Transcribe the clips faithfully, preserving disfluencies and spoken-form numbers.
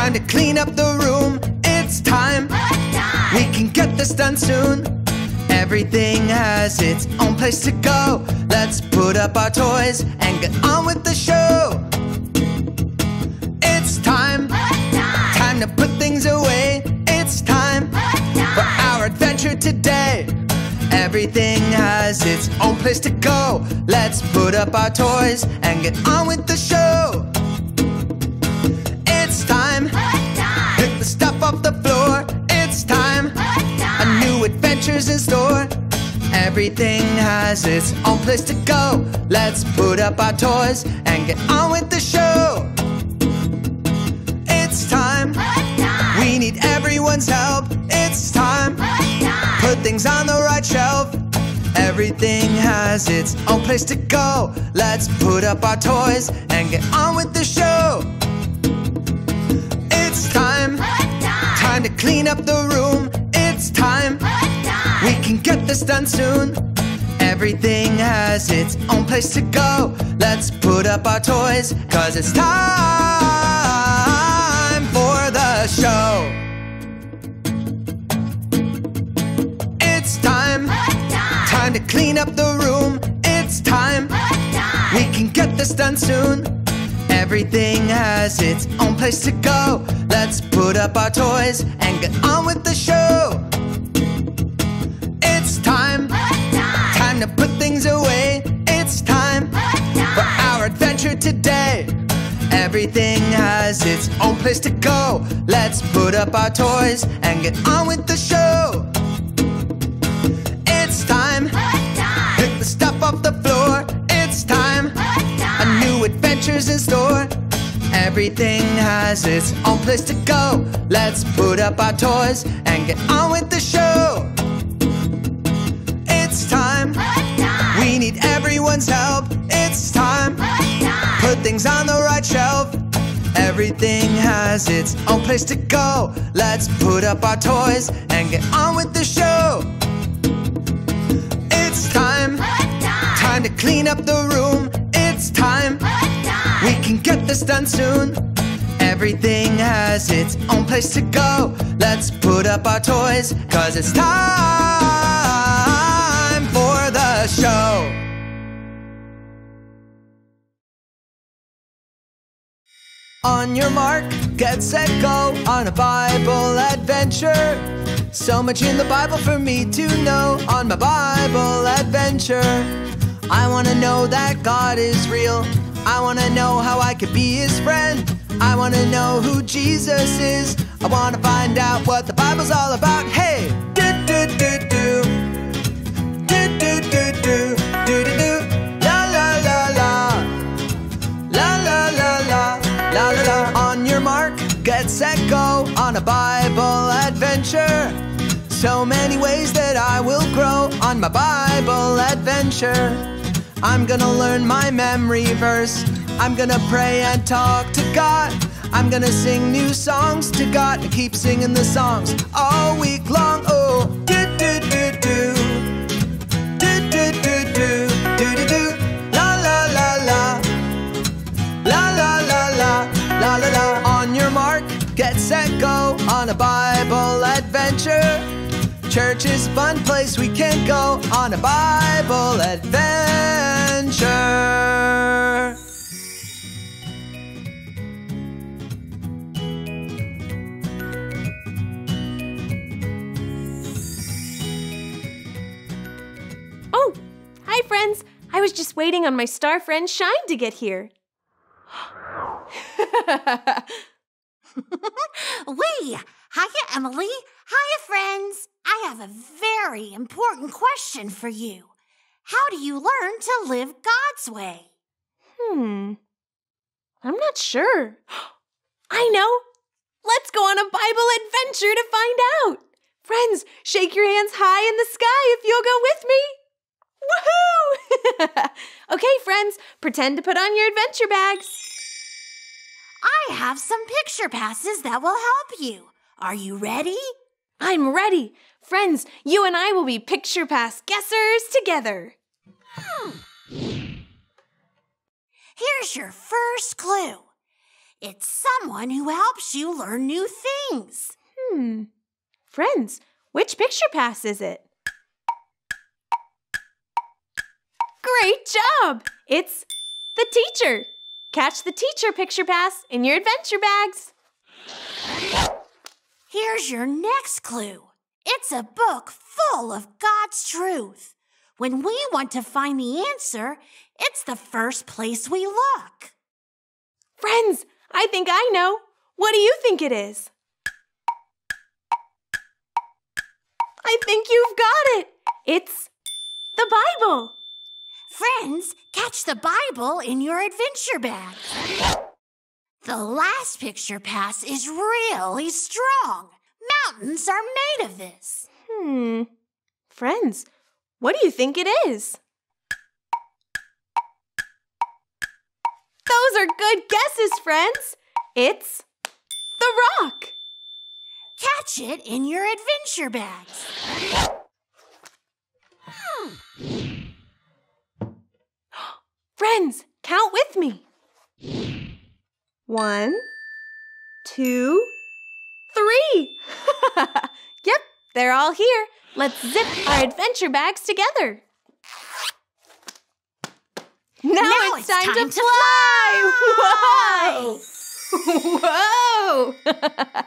time to clean up the room. It's time. We can get this done soon. Everything has its own place to go. Let's put up our toys and get on with the show. It's time. Time to put things away. It's time for our adventure today. Everything has its own place to go. Let's put up our toys and get on with the show. It's time. Pick the stuff off the floor. It's time. A new adventure's in store. Everything has its own place to go. Let's put up our toys and get on with the show. It's time. We need everyone's help. It's time. Put things on the right shelf. Everything has its own place to go. Let's put up our toys and get on with the show. It's time. Time to clean up the room. It's time. We can get this done soon. Everything has its own place to go. Let's put up our toys, 'cause it's time for the show. It's time. Time to clean up the room. It's time. We can get this done soon. Everything has its own place to go. Let's put up our toys and get on with the show. It's time. Time to put things away. It's time for our adventure today. Everything has its own place to go. Let's put up our toys and get on with the show. It's time. Pick the stuff off the floor. It's time. A new adventure's in store. Everything has its own place to go. Let's put up our toys and get on with the show. It's time. We need everyone's help. It's time. Put things on the right shelf. Everything has its own place to go. Let's put up our toys and get on with the show. It's time. Time to clean up the room. It's time. We can get this done soon. Everything has its own place to go. Let's put up our toys, 'cause it's time for the show. On your mark, get set, go on a Bible adventure. So much in the Bible for me to know on my Bible adventure. I want to know that God is real. I want to know how I could be his friend. I want to know who Jesus is. I want to find out what the Bible's all about. Hey! Do do do do. Do do do do. Do do do. La la la la. La la la la. La la la. On your mark, get set, go on a Bible adventure. So many ways that I will grow on my Bible adventure. I'm gonna learn my memory verse. I'm gonna pray and talk to God. I'm gonna sing new songs to God and keep singing the songs all week long. Oh, do do do do. Do do do do. Do do do. La la la la. La la la la. La la la. On your mark, get set, go on a Bible adventure. Church is a fun place we can go on a Bible adventure. Oh, hi friends. I was just waiting on my star friend Shine to get here. Wee! Hiya, Emily. Hiya, friends. I have a very important question for you. How do you learn to live God's way? Hmm. I'm not sure. I know. Let's go on a Bible adventure to find out. Friends, shake your hands high in the sky if you'll go with me. Woohoo! Okay, friends, pretend to put on your adventure bags. I have some picture passes that will help you. Are you ready? I'm ready. Friends, you and I will be picture pass guessers together. Hmm. Here's your first clue. It's someone who helps you learn new things. Hmm. Friends, which picture pass is it? Great job! It's the teacher. Catch the teacher picture pass in your adventure bags. Here's your next clue. It's a book full of God's truth. When we want to find the answer, it's the first place we look. Friends, I think I know. What do you think it is? I think you've got it. It's the Bible. Friends, catch the Bible in your adventure bag. The last picture pass is really strong. Mountains are made of this. Hmm. Friends, what do you think it is? Those are good guesses, friends. It's the rock. Catch it in your adventure bags. Hmm. Friends, count with me. One, two, three. Yep, they're all here. Let's zip our adventure bags together. Now, now it's, it's time, time to, to fly! fly! Whoa! Whoa!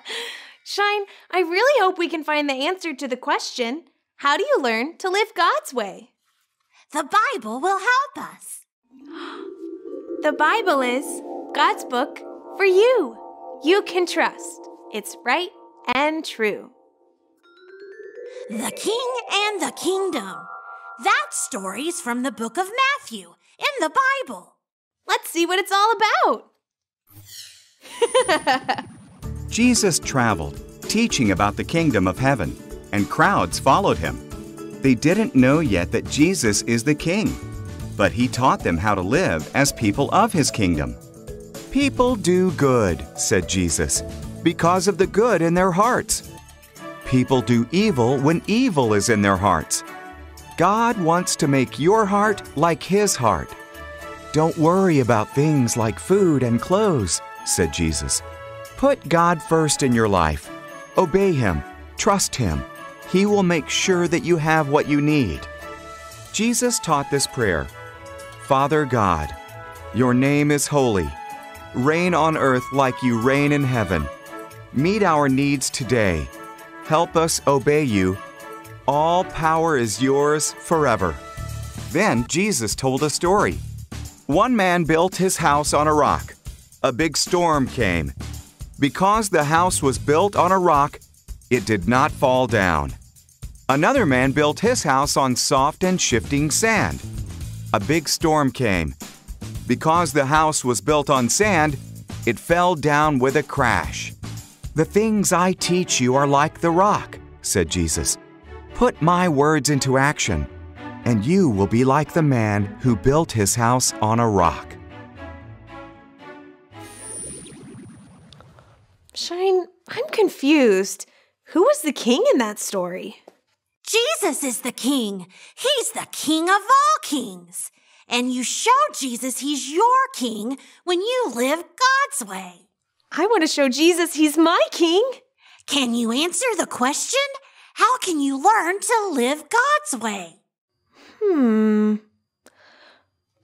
Shine, I really hope we can find the answer to the question, how do you learn to live God's way? The Bible will help us. The Bible is God's book for you. You can trust. It's right and true. The King and the Kingdom. That story's from the book of Matthew in the Bible. Let's see what it's all about. Jesus traveled, teaching about the kingdom of heaven, and crowds followed him. They didn't know yet that Jesus is the king, but he taught them how to live as people of his kingdom. People do good, said Jesus, because of the good in their hearts. People do evil when evil is in their hearts. God wants to make your heart like his heart. Don't worry about things like food and clothes, said Jesus. Put God first in your life. Obey him. Trust him. He will make sure that you have what you need. Jesus taught this prayer. Father God, your name is holy. Reign on earth like you reign in heaven. Meet our needs today. Help us obey you. All power is yours forever. Then Jesus told a story. One man built his house on a rock. A big storm came. Because the house was built on a rock, it did not fall down. Another man built his house on soft and shifting sand. A big storm came. Because the house was built on sand, it fell down with a crash. The things I teach you are like the rock, said Jesus. Put my words into action, and you will be like the man who built his house on a rock. Shine, I'm confused. Who was the king in that story? Jesus is the king. He's the king of all kings. And you show Jesus he's your king when you live God's way. I want to show Jesus he's my king. Can you answer the question? How can you learn to live God's way? Hmm.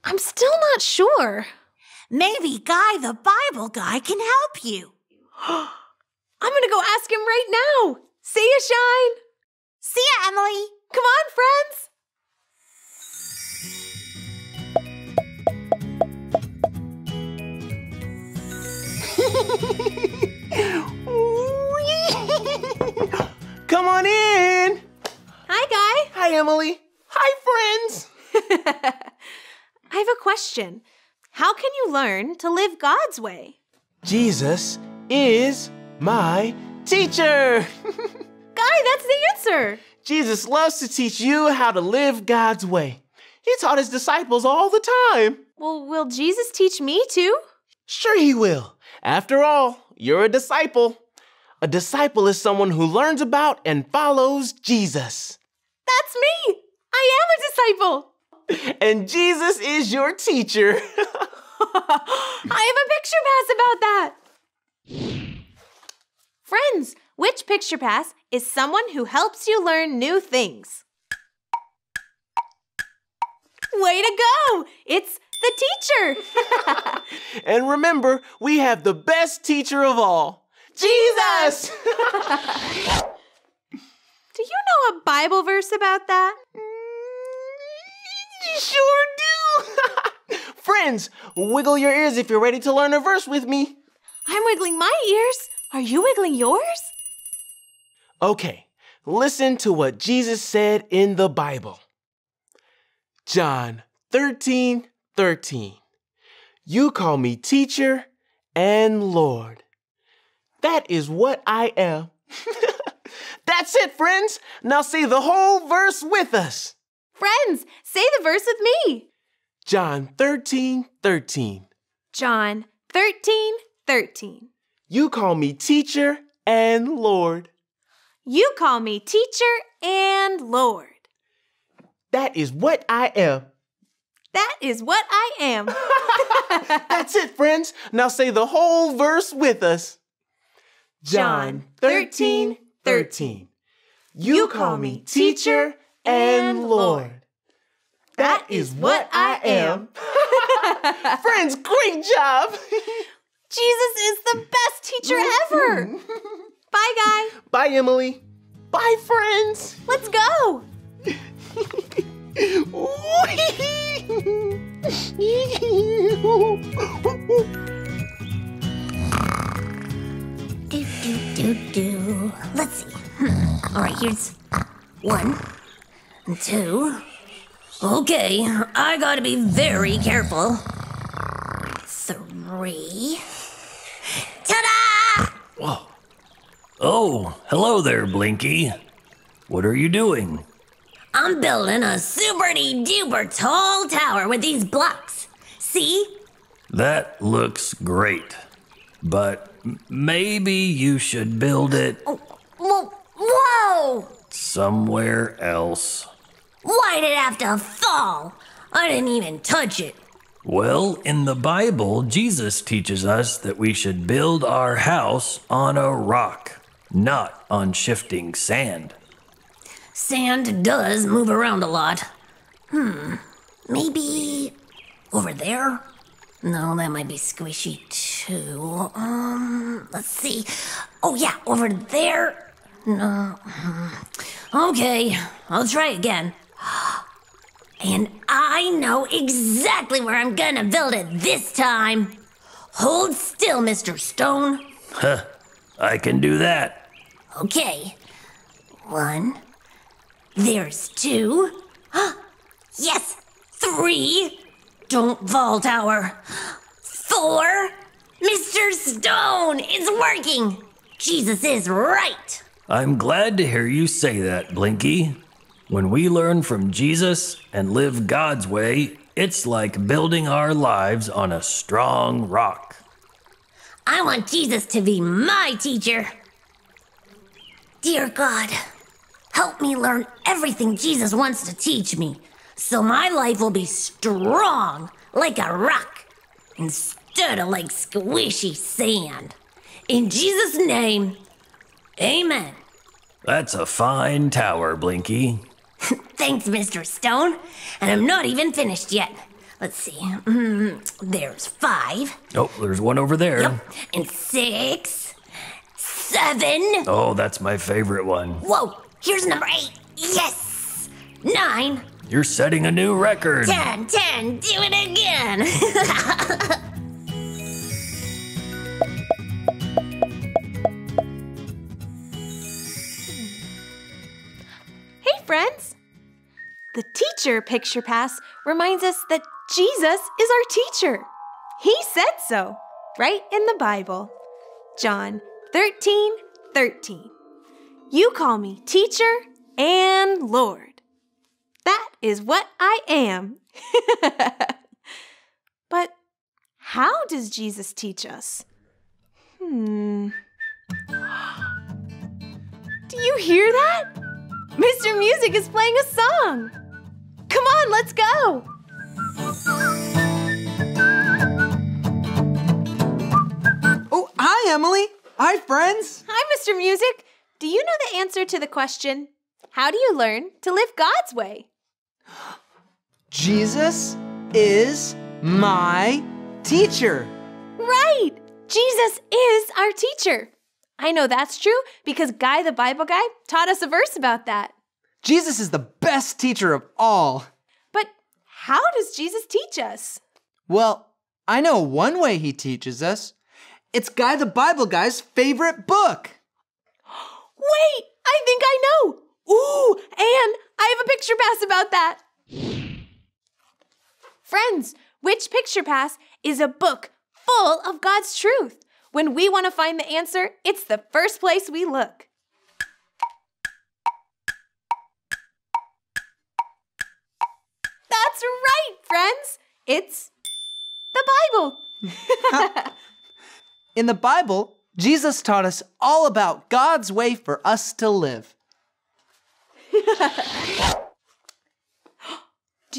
I'm still not sure. Maybe Guy the Bible guy can help you. I'm going to go ask him right now. See ya, Shine. See ya, Emily. Come on, friends. Come on in. Hi, Guy. Hi, Emily. Hi, friends. I have a question. How can you learn to live God's way? Jesus is my teacher. Guy, that's the answer. Jesus loves to teach you how to live God's way. He taught his disciples all the time. Well, will Jesus teach me too? Sure he will. After all, you're a disciple. A disciple is someone who learns about and follows Jesus. That's me. I am a disciple. And Jesus is your teacher. I have a picture pass about that. Friends, which picture pass is someone who helps you learn new things? Way to go! It's the teacher! And remember, we have the best teacher of all, Jesus! Do you know a Bible verse about that? Mm, sure do! Friends, wiggle your ears if you're ready to learn a verse with me. I'm wiggling my ears. Are you wiggling yours? Okay, listen to what Jesus said in the Bible. John thirteen thirteen. You call me teacher and Lord. That is what I am. That's it, friends. Now say the whole verse with us. Friends, say the verse with me. John thirteen thirteen. John thirteen thirteen. You call me teacher and Lord. You call me teacher and Lord. That is what I am. That is what I am. That's it, friends. Now say the whole verse with us. John thirteen, thirteen. You call me teacher and Lord. That is what I am. Friends, great job. Jesus is the best teacher ever. Bye, Guy. Bye, Emily. Bye, friends. Let's go. Do, do, do, do. Let's see. Hmm. All right, here's one, two. Okay, I gotta be very careful. Three. Ta-da! Whoa. Oh, hello there, Blinky. What are you doing? I'm building a super-duper tall tower with these blocks. See? That looks great. But maybe you should build it... Oh, whoa, whoa! Somewhere else. Why did it have to fall? I didn't even touch it. Well, in the Bible, Jesus teaches us that we should build our house on a rock, not on shifting sand. Sand does move around a lot. Hmm, maybe over there? No, that might be squishy too. Um, let's see. Oh yeah, over there. No. Okay, I'll try again. And I know exactly where I'm gonna build it this time. Hold still, Mister Stone. Huh, I can do that. Okay, one. There's two. Yes, three. Don't fall, Tower. Four. Mister Stone, it's working. Jesus is right. I'm glad to hear you say that, Blinky. When we learn from Jesus and live God's way, it's like building our lives on a strong rock. I want Jesus to be my teacher. Dear God, help me learn everything Jesus wants to teach me, so my life will be strong like a rock instead of like squishy sand. In Jesus' name, amen. That's a fine tower, Blinky. Thanks, Mister Stone. And I'm not even finished yet. Let's see. Mm, there's five. Oh, there's one over there. Yep. And six. Seven. Oh, that's my favorite one. Whoa. Here's number eight. Yes! Nine. You're setting a new record. Ten, ten, do it again. Hey, friends. The teacher picture pass reminds us that Jesus is our teacher. He said so, right in the Bible. John thirteen thirteen. You call me teacher and Lord. That is what I am. But how does Jesus teach us? Hmm. Do you hear that? Mister Music is playing a song. Come on, let's go. Oh, hi, Emily. Hi, friends! Hi, Mister Music! Do you know the answer to the question, how do you learn to live God's way? Jesus is my teacher! Right! Jesus is our teacher! I know that's true because Guy the Bible Guy taught us a verse about that. Jesus is the best teacher of all. But how does Jesus teach us? Well, I know one way he teaches us. It's Guy the Bible Guy's favorite book. Wait, I think I know. Ooh, and I have a picture pass about that. Friends, which picture pass is a book full of God's truth? When we want to find the answer, it's the first place we look. That's right, friends. It's the Bible. In the Bible, Jesus taught us all about God's way for us to live. Do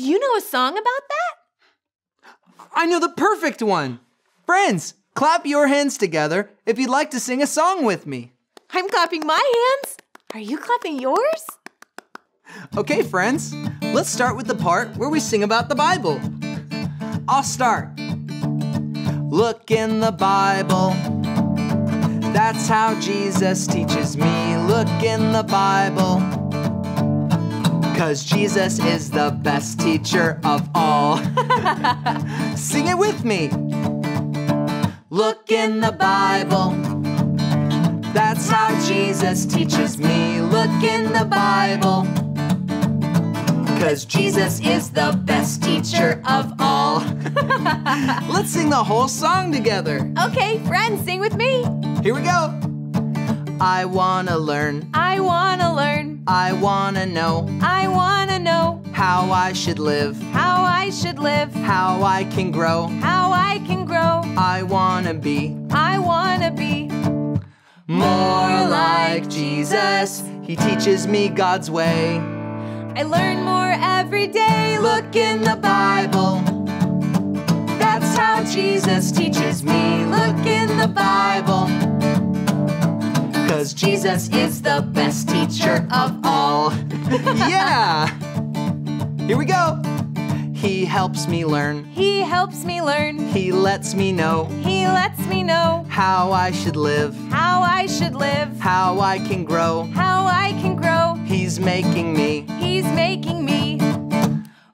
you know a song about that? I know the perfect one. Friends, clap your hands together if you'd like to sing a song with me. I'm clapping my hands. Are you clapping yours? Okay, friends, let's start with the part where we sing about the Bible. I'll start. Look in the Bible, that's how Jesus teaches me. Look in the Bible, 'cause Jesus is the best teacher of all. Sing it with me. Look in the Bible, that's how Jesus teaches me. Look in the Bible, 'cause Jesus is the best teacher of all. Let's sing the whole song together. Okay, friends, sing with me. Here we go. I wanna learn. I wanna learn. I wanna know. I wanna know. How I should live. How I should live. How I can grow. How I can grow. I wanna be. I wanna be. More like Jesus. He teaches me God's way. I learn more every day. Look in the Bible, that's how Jesus teaches me. Look in the Bible, 'cause Jesus is the best teacher of all. Yeah! Here we go! He helps me learn. He helps me learn. He lets me know. He lets me know. How I should live. How I should live. How I can grow. How I can grow. He's making me. He's making me.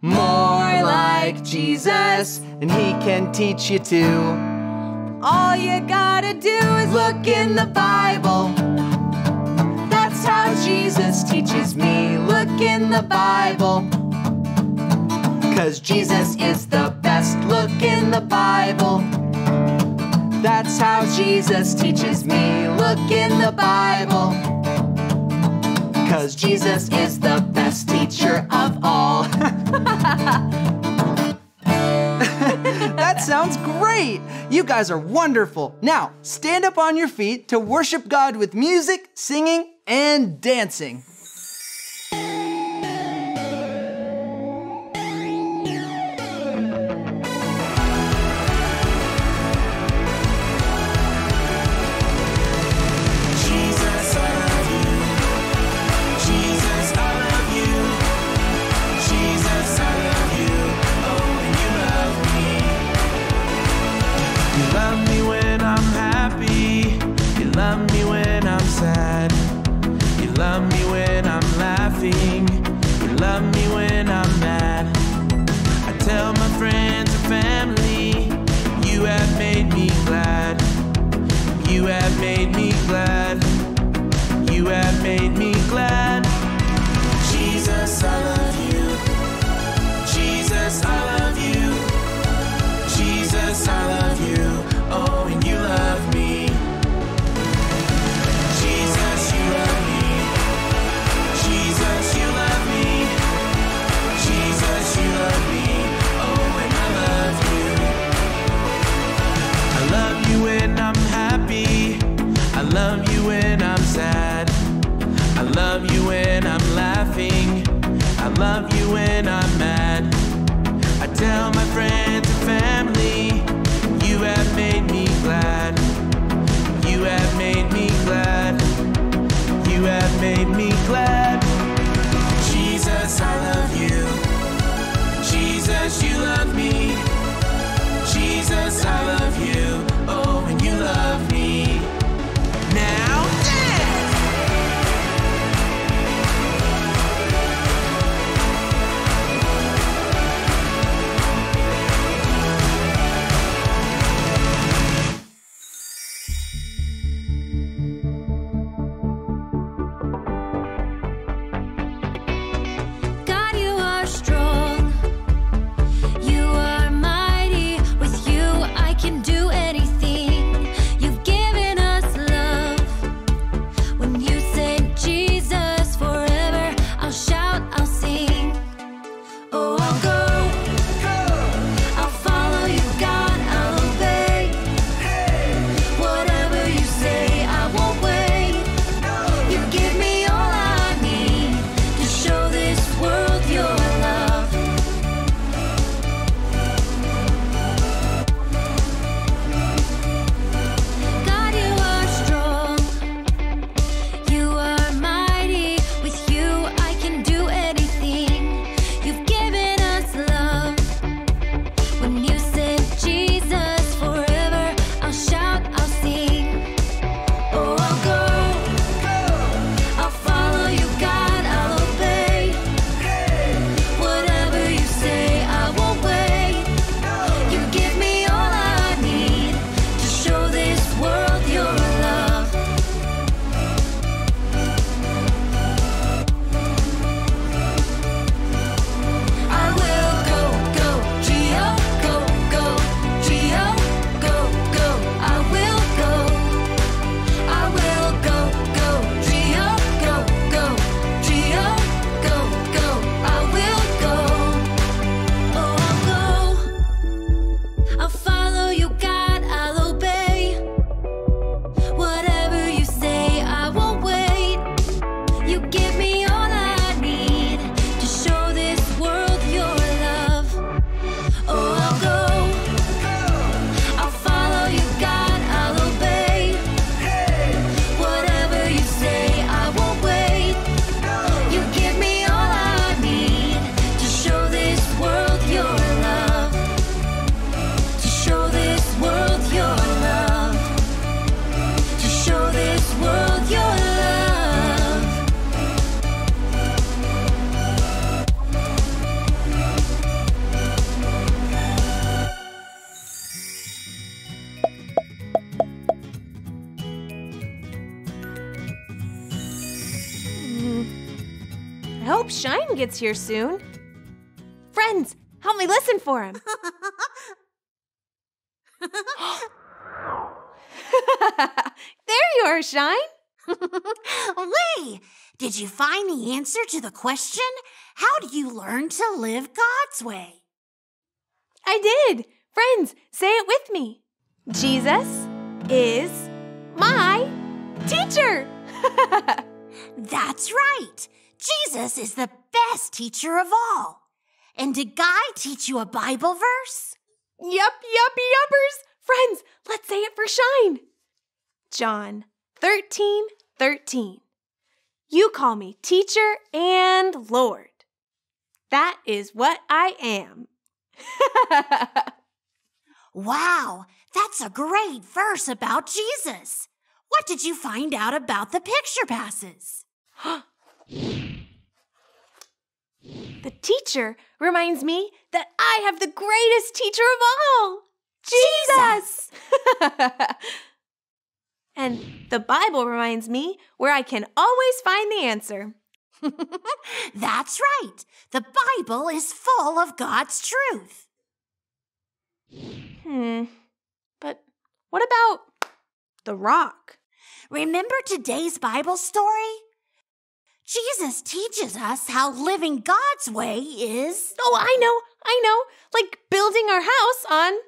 More like Jesus, and he can teach you too. All you gotta do is look in the Bible. That's how Jesus teaches me. Look in the Bible, 'cause Jesus is the best. Look in the Bible, that's how Jesus teaches me. Look in the Bible, 'cause Jesus is the best teacher of all. That sounds great! You guys are wonderful. Now, stand up on your feet to worship God with music, singing, and dancing. Made because you love me. Jesus, I love you. Oh, and you love me. Now Shine gets here soon. Friends, help me listen for him. There you are, Shine. Lee, did you find the answer to the question? How do you learn to live God's way? I did. Friends, say it with me. Jesus is my teacher. That's right. Jesus is the best teacher of all. And did Guy teach you a Bible verse? Yup, yuppie, yuppers. Friends, let's say it for Shine. John thirteen, thirteen. You call me teacher and Lord. That is what I am. Wow, that's a great verse about Jesus. What did you find out about the picture passes? The teacher reminds me that I have the greatest teacher of all, Jesus! Jesus. And the Bible reminds me where I can always find the answer. That's right. The Bible is full of God's truth. Hmm. But what about the rock? Remember today's Bible story? Jesus teaches us how living God's way is... Oh, I know, I know. Like building our house on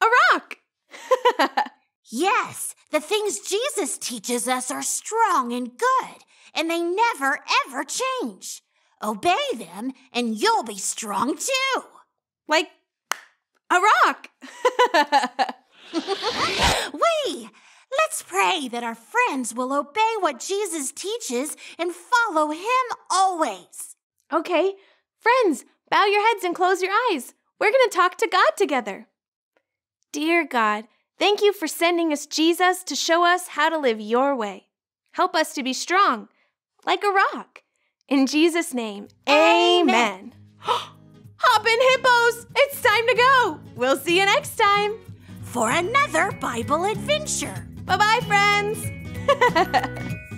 a rock. Yes, the things Jesus teaches us are strong and good, and they never, ever change. Obey them, and you'll be strong too. Like a rock. Wee! Let's pray that our friends will obey what Jesus teaches and follow him always. Okay, friends, bow your heads and close your eyes. We're going to talk to God together. Dear God, thank you for sending us Jesus to show us how to live your way. Help us to be strong, like a rock. In Jesus' name, amen. Hop in, hippos! It's time to go! We'll see you next time for another Bible adventure. Bye-bye, friends!